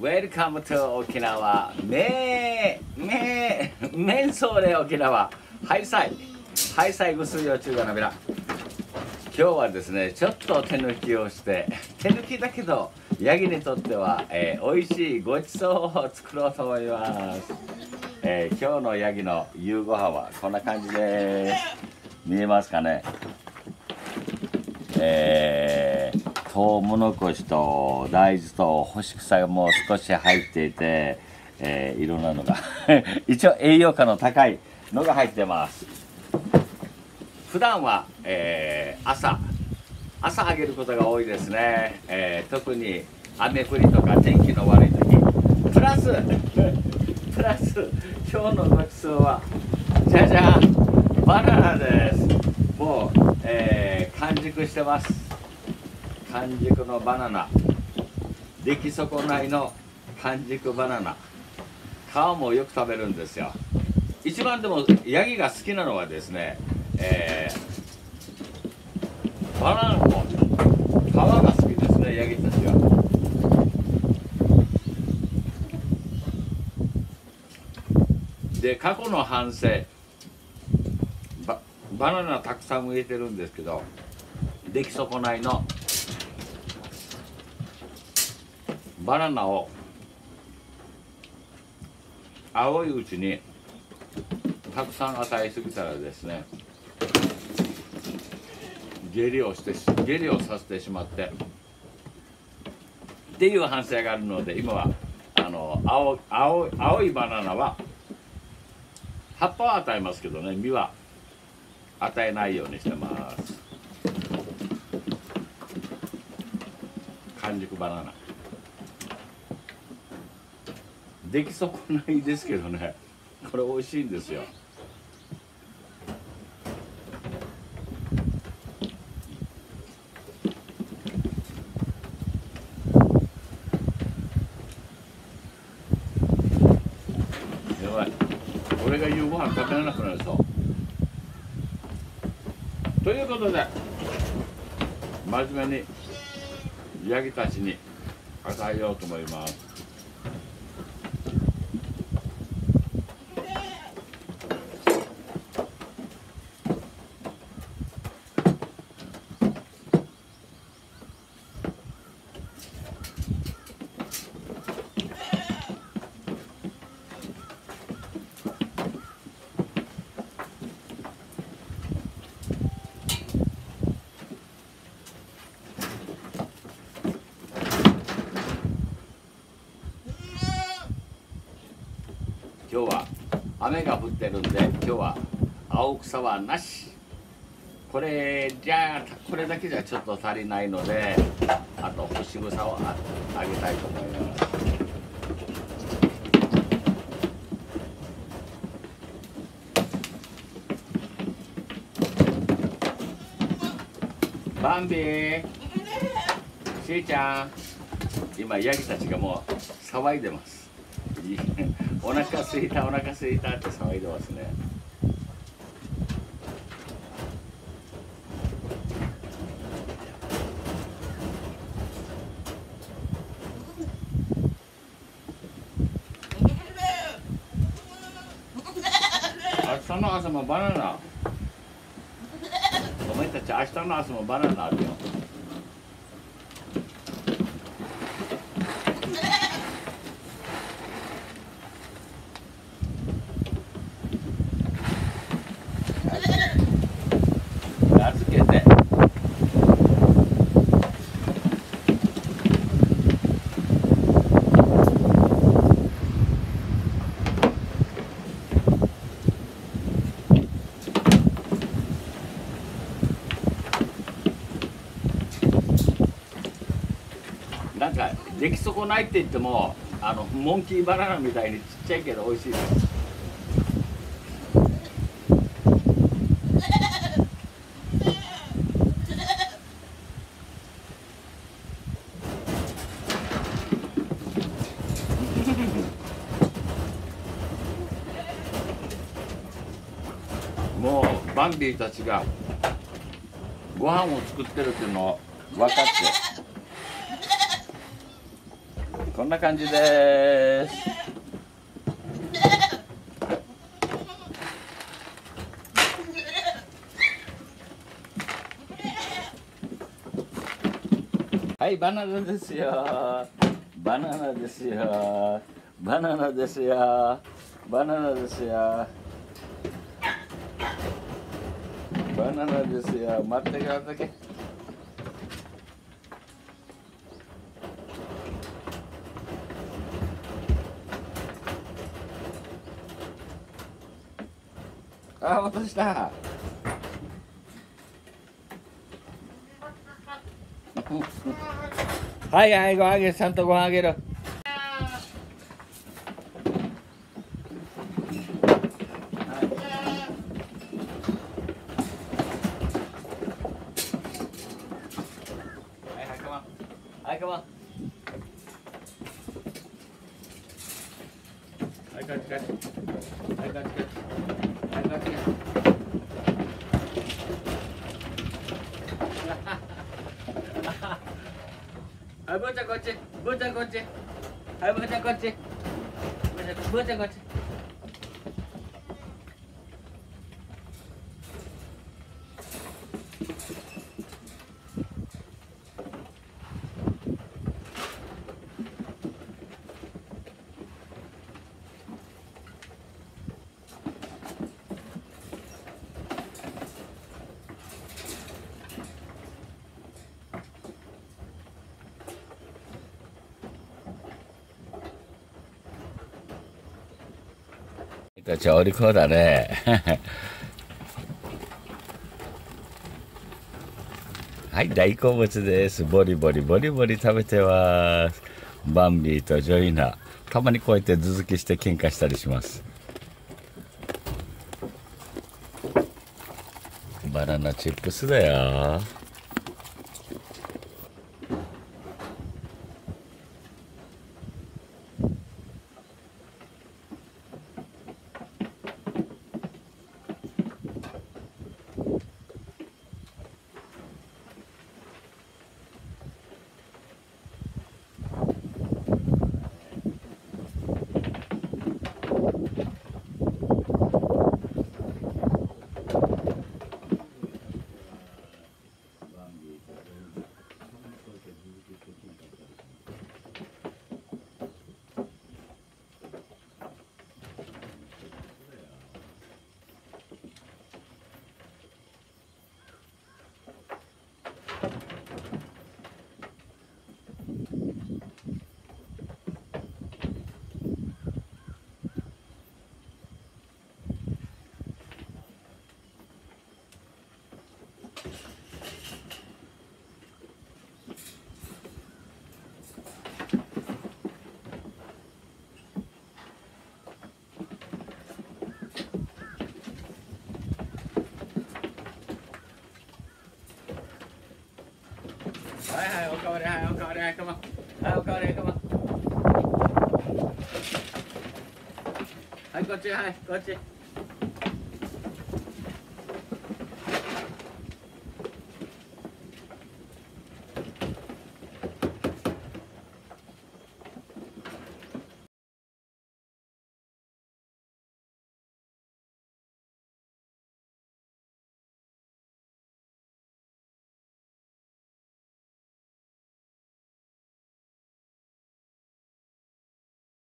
Welcome to 沖縄メンソーレ沖縄ハイサイぐすよ中華鍋ら。今日はですね、ちょっと手抜きをして、手抜きだけどヤギにとっては、美味しいごちそうを作ろうと思います。今日のヤギの夕ご飯はこんな感じです。見えますかね。トウモロコシと大豆と干し草がもう少し入っていて、いろんなのが一応栄養価の高いのが入ってます。普段は、朝揚げることが多いですね。特に雨降りとか天気の悪い時、プラス今日のごちそうはじゃじゃん、バナナです。もう、完熟してます。完熟のバナナ、出来損ないの完熟バナナ、皮もよく食べるんですよ。一番でもヤギが好きなのはですね、バナナの皮が好きですね、ヤギたちは。で、過去の反省、バナナたくさん植えてるんですけど、出来損ないのバナナを青いうちにたくさん与えすぎたらですね、下痢をさせてしまってっていう反省があるので、今は青いバナナは葉っぱは与えますけどね、実は与えないようにしてます。完熟バナナ出来損ないですけどね、これ美味しいんですよ。やばい、これが夕ご飯食べられなくなるぞ。ということで、真面目にヤギたちに与えようと思います。今日は雨が降ってるんで、今日は青草はなし。これだけじゃちょっと足りないので、あと干し草をあげたいと思います。バンビー、しーちゃん、今ヤギたちがもう騒いでます。お腹すいた、お腹すいたって騒いでますね。明日の朝もバナナ。お前たち明日の朝もバナナあるよ。なんか出来損ないって言っても、モンキーバナナみたいにちっちゃいけど美味しいです。もうバンビーたちがご飯を作ってるっていうのを分かって、こんな感じです。はい、バナナですよ。バナナですよ。バナナですよ。バナナですよ。バナナですよ。待ってください。あ、落とした。はいはい、ご飯あげる、ちゃんとご飯あげる。はい、ブーちゃんこっち、ブーちゃんこっち、はい、ブーちゃんこっち、ブーちゃんこっち。調理法だね。はい、大好物です。ボリボリボリボリ食べてます。バンビーとジョイナ、たまにこうやって頭突きして喧嘩したりします。バナナチップスだよ。はい、おかわり、はい、こっち、はい、こっち。